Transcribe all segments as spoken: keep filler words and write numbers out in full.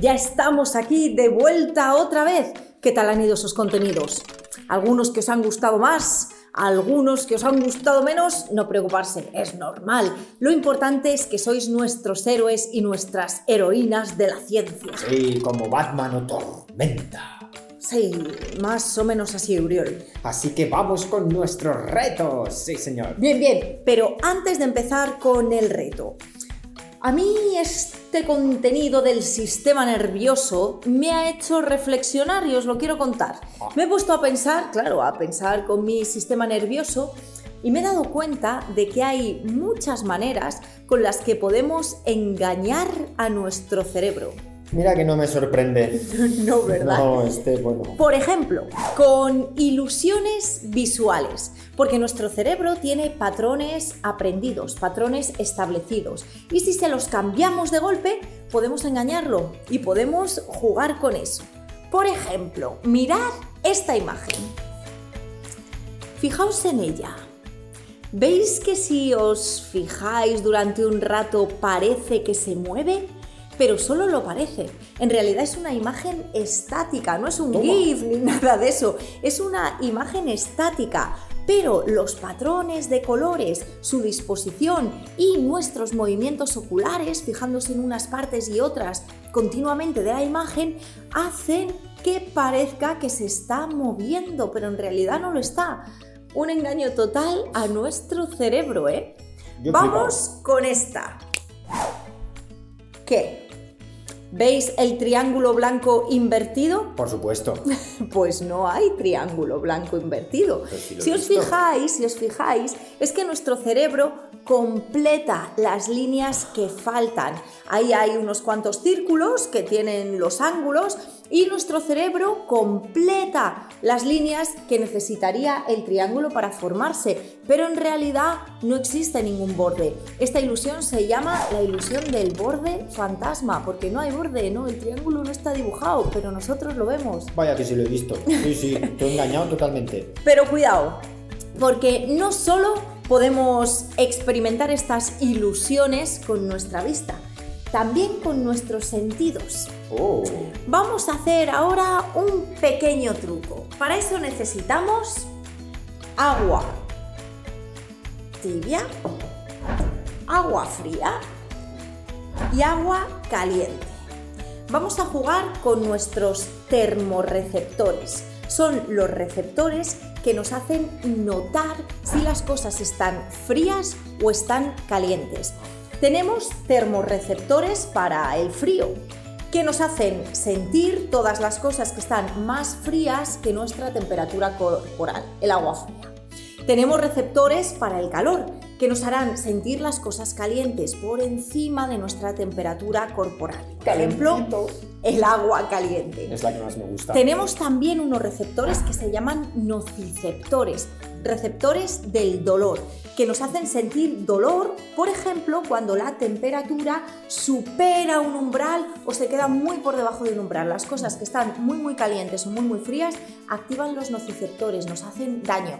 Ya estamos aquí de vuelta otra vez. ¿Qué tal han ido esos contenidos? Algunos que os han gustado más, algunos que os han gustado menos. No preocuparse, es normal. Lo importante es que sois nuestros héroes y nuestras heroínas de la ciencia. Sí, como Batman o Tormenta. Sí, más o menos así, Oriol. Así que vamos con nuestros retos, sí señor. Bien, bien, pero antes de empezar con el reto, a mí este contenido del sistema nervioso me ha hecho reflexionar y os lo quiero contar. Me he puesto a pensar, claro, a pensar con mi sistema nervioso y me he dado cuenta de que hay muchas maneras con las que podemos engañar a nuestro cerebro. Mira que no me sorprende. No, ¿verdad? No, este, bueno. Por ejemplo, con ilusiones visuales, porque nuestro cerebro tiene patrones aprendidos, patrones establecidos, y si se los cambiamos de golpe, podemos engañarlo y podemos jugar con eso. Por ejemplo, mirad esta imagen. Fijaos en ella. ¿Veis que si os fijáis durante un rato parece que se mueve? Pero solo lo parece. En realidad es una imagen estática, no es un Toma. GIF ni nada de eso. Es una imagen estática, pero los patrones de colores, su disposición y nuestros movimientos oculares, fijándose en unas partes y otras continuamente de la imagen, hacen que parezca que se está moviendo, pero en realidad no lo está. Un engaño total a nuestro cerebro, ¿eh? Yo Vamos con esta. ¿Qué? ¿Veis el triángulo blanco invertido? Por supuesto. Pues no hay triángulo blanco invertido. Si, si os fijáis, si os fijáis, es que nuestro cerebro completa las líneas que faltan. Ahí hay unos cuantos círculos que tienen los ángulos y nuestro cerebro completa las líneas que necesitaría el triángulo para formarse, pero en realidad no existe ningún borde. Esta ilusión se llama la ilusión del borde fantasma, porque no hay borde, ¿no? El triángulo no está dibujado, pero nosotros lo vemos. Vaya que sí lo he visto. Sí, sí, te he engañado totalmente. Pero cuidado, porque no solo podemos experimentar estas ilusiones con nuestra vista, también con nuestros sentidos. Oh. Vamos a hacer ahora un pequeño truco. Para eso necesitamos agua tibia, agua fría y agua caliente. Vamos a jugar con nuestros termorreceptores. Son los receptores que nos hacen notar si las cosas están frías o están calientes. Tenemos termorreceptores para el frío, que nos hacen sentir todas las cosas que están más frías que nuestra temperatura corporal, el agua fría. Tenemos receptores para el calor, que nos harán sentir las cosas calientes por encima de nuestra temperatura corporal. Por ejemplo, el agua caliente. Es la que más me gusta. Tenemos también unos receptores que se llaman nociceptores, receptores del dolor, que nos hacen sentir dolor, por ejemplo, cuando la temperatura supera un umbral o se queda muy por debajo de un umbral. Las cosas que están muy muy calientes o muy muy frías activan los nociceptores, nos hacen daño.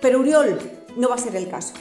Pero Oriol, no va a ser el caso.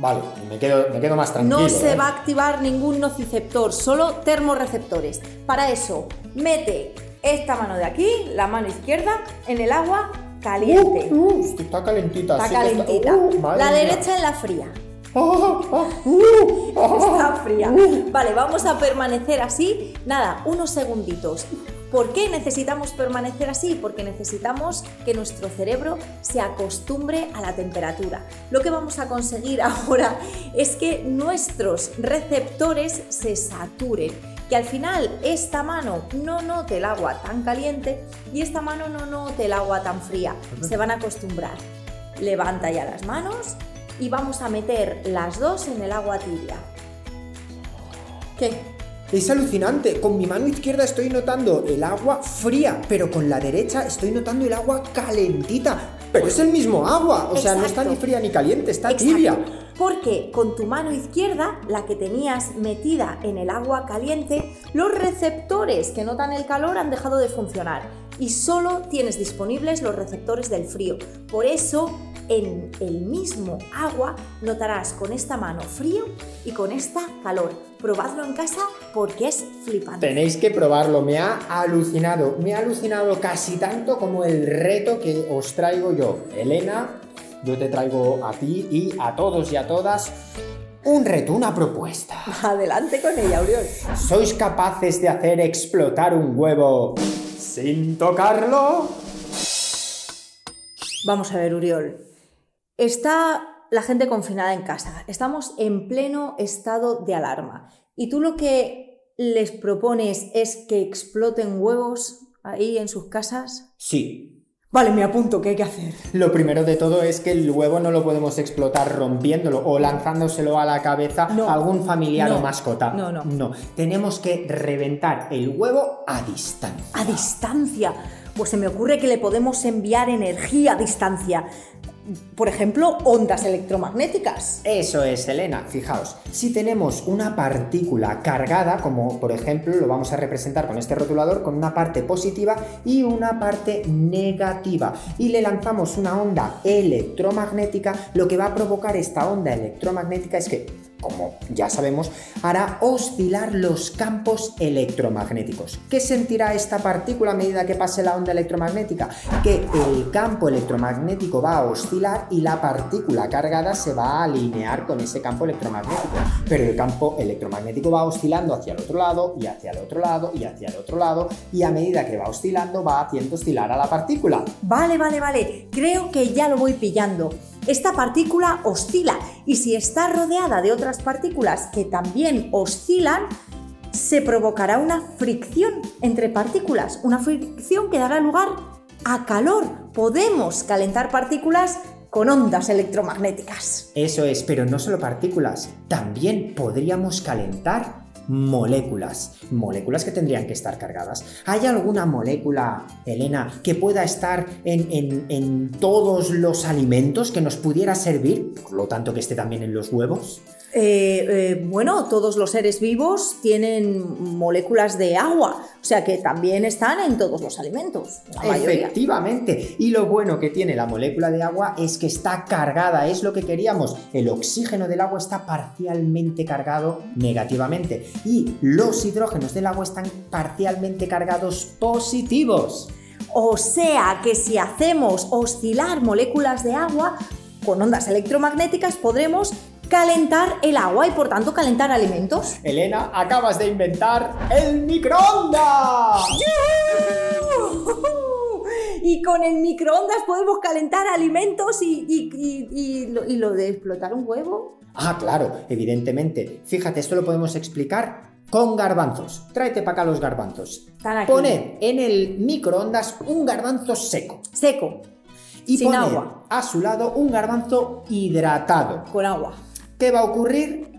Vale, me quedo, me quedo más tranquilo. No se ¿eh? va a activar ningún nociceptor, solo termorreceptores. Para eso, mete esta mano de aquí, la mano izquierda, en el agua caliente. Uh, uh, está calentita. Está sí calentita. Está, uh, la derecha mía. En la fría. Oh, oh, uh, oh, está fría. Uh. Vale, vamos a permanecer así, nada, unos segunditos. ¿Por qué necesitamos permanecer así? Porque necesitamos que nuestro cerebro se acostumbre a la temperatura. Lo que vamos a conseguir ahora es que nuestros receptores se saturen, que al final esta mano no note el agua tan caliente y esta mano no note el agua tan fría. Se van a acostumbrar. Levanta ya las manos y vamos a meter las dos en el agua tibia. ¿Qué? Es alucinante, con mi mano izquierda estoy notando el agua fría, pero con la derecha estoy notando el agua calentita. Pero es el mismo agua, o Exacto. sea, no está ni fría ni caliente, está Exacto. tibia. Porque con tu mano izquierda, la que tenías metida en el agua caliente, los receptores que notan el calor han dejado de funcionar y solo tienes disponibles los receptores del frío. Por eso en el mismo agua notarás con esta mano frío y con esta calor. Probadlo en casa porque es flipante. Tenéis que probarlo, me ha alucinado. Me ha alucinado casi tanto como el reto que os traigo yo. Elena, yo te traigo a ti y a todos y a todas un reto, una propuesta. Adelante con ella, Oriol. ¿Sois capaces de hacer explotar un huevo sin tocarlo? Vamos a ver, Oriol. Está la gente confinada en casa. Estamos en pleno estado de alarma. Y tú lo que les propones es que exploten huevos ahí en sus casas. Sí. Vale, me apunto, ¿qué hay que hacer? Lo primero de todo es que el huevo no lo podemos explotar rompiéndolo o lanzándoselo a la cabeza no, a algún familiar no, o mascota. No, no. No, tenemos que reventar el huevo a distancia. ¿A distancia? Pues se me ocurre que le podemos enviar energía a distancia. Por ejemplo, ondas electromagnéticas. Eso es, Elena. Fijaos, si tenemos una partícula cargada, como por ejemplo lo vamos a representar con este rotulador, con una parte positiva y una parte negativa, y le lanzamos una onda electromagnética, lo que va a provocar esta onda electromagnética es que, como ya sabemos, hará oscilar los campos electromagnéticos. ¿Qué sentirá esta partícula a medida que pase la onda electromagnética? Que el campo electromagnético va a oscilar y la partícula cargada se va a alinear con ese campo electromagnético. Pero el campo electromagnético va oscilando hacia el otro lado y hacia el otro lado y hacia el otro lado, y a medida que va oscilando va haciendo oscilar a la partícula. Vale, vale, vale. Creo que ya lo voy pillando. Esta partícula oscila, y si está rodeada de otras partículas que también oscilan, se provocará una fricción entre partículas, una fricción que dará lugar a calor. Podemos calentar partículas con ondas electromagnéticas. Eso es, pero no solo partículas, también podríamos calentar moléculas, moléculas que tendrían que estar cargadas. ¿Hay alguna molécula, Elena, que pueda estar en, en, en todos los alimentos que nos pudiera servir, por lo tanto que esté también en los huevos? Eh, eh, bueno, todos los seres vivos tienen moléculas de agua, o sea que también están en todos los alimentos, la mayoría. Efectivamente, y lo bueno que tiene la molécula de agua es que está cargada, es lo que queríamos. El oxígeno del agua está parcialmente cargado negativamente y los hidrógenos del agua están parcialmente cargados positivos. O sea que si hacemos oscilar moléculas de agua con ondas electromagnéticas podremos calentar el agua y por tanto calentar alimentos. Elena, acabas de inventar el microondas. ¡Yuhu! Y con el microondas podemos calentar alimentos y, y, y, y, y, lo, y lo de explotar un huevo. Ah, claro, evidentemente. Fíjate, esto lo podemos explicar con garbanzos. Tráete para acá los garbanzos. Poned en el microondas un garbanzo seco. Seco. Y sin agua. A su lado un garbanzo hidratado. Con agua. ¿Qué va a ocurrir?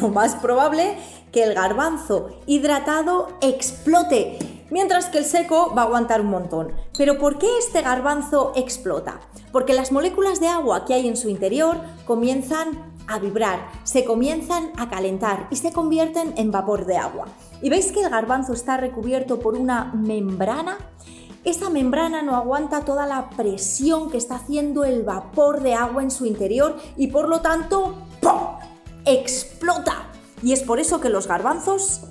Lo más probable, que el garbanzo hidratado explote, mientras que el seco va a aguantar un montón. ¿Pero por qué este garbanzo explota? Porque las moléculas de agua que hay en su interior comienzan a vibrar, se comienzan a calentar y se convierten en vapor de agua. ¿Y veis que el garbanzo está recubierto por una membrana? Esa membrana no aguanta toda la presión que está haciendo el vapor de agua en su interior y por lo tanto ¡pum!, explota. Y es por eso que los garbanzos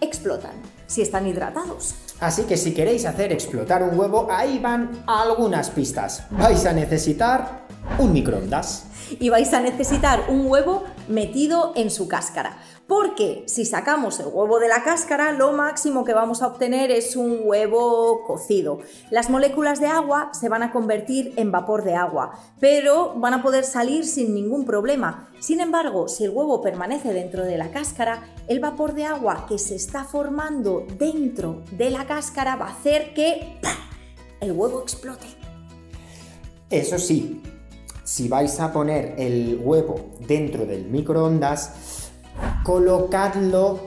explotan, si están hidratados. Así que si queréis hacer explotar un huevo, ahí van algunas pistas. Vais a necesitar un microondas. Y vais a necesitar un huevo metido en su cáscara. Porque si sacamos el huevo de la cáscara, lo máximo que vamos a obtener es un huevo cocido. Las moléculas de agua se van a convertir en vapor de agua, pero van a poder salir sin ningún problema. Sin embargo, si el huevo permanece dentro de la cáscara, el vapor de agua que se está formando dentro de la cáscara va a hacer que ¡pam!, el huevo explote. Eso sí, si vais a poner el huevo dentro del microondas, colocadlo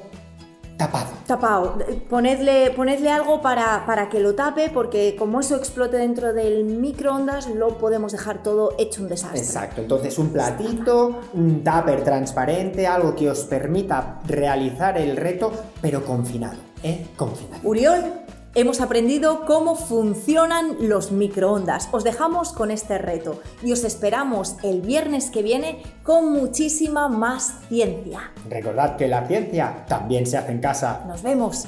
tapado. Tapado. Ponedle, ponedle algo para, para que lo tape, porque como eso explote dentro del microondas, lo podemos dejar todo hecho un desastre. Exacto. Entonces, un platito, un tupper transparente, algo que os permita realizar el reto, pero confinado, ¿eh? Confinado. Oriol, Hemos aprendido cómo funcionan los microondas. Os dejamos con este reto y os esperamos el viernes que viene con muchísima más ciencia. Recordad que la ciencia también se hace en casa. ¡Nos vemos!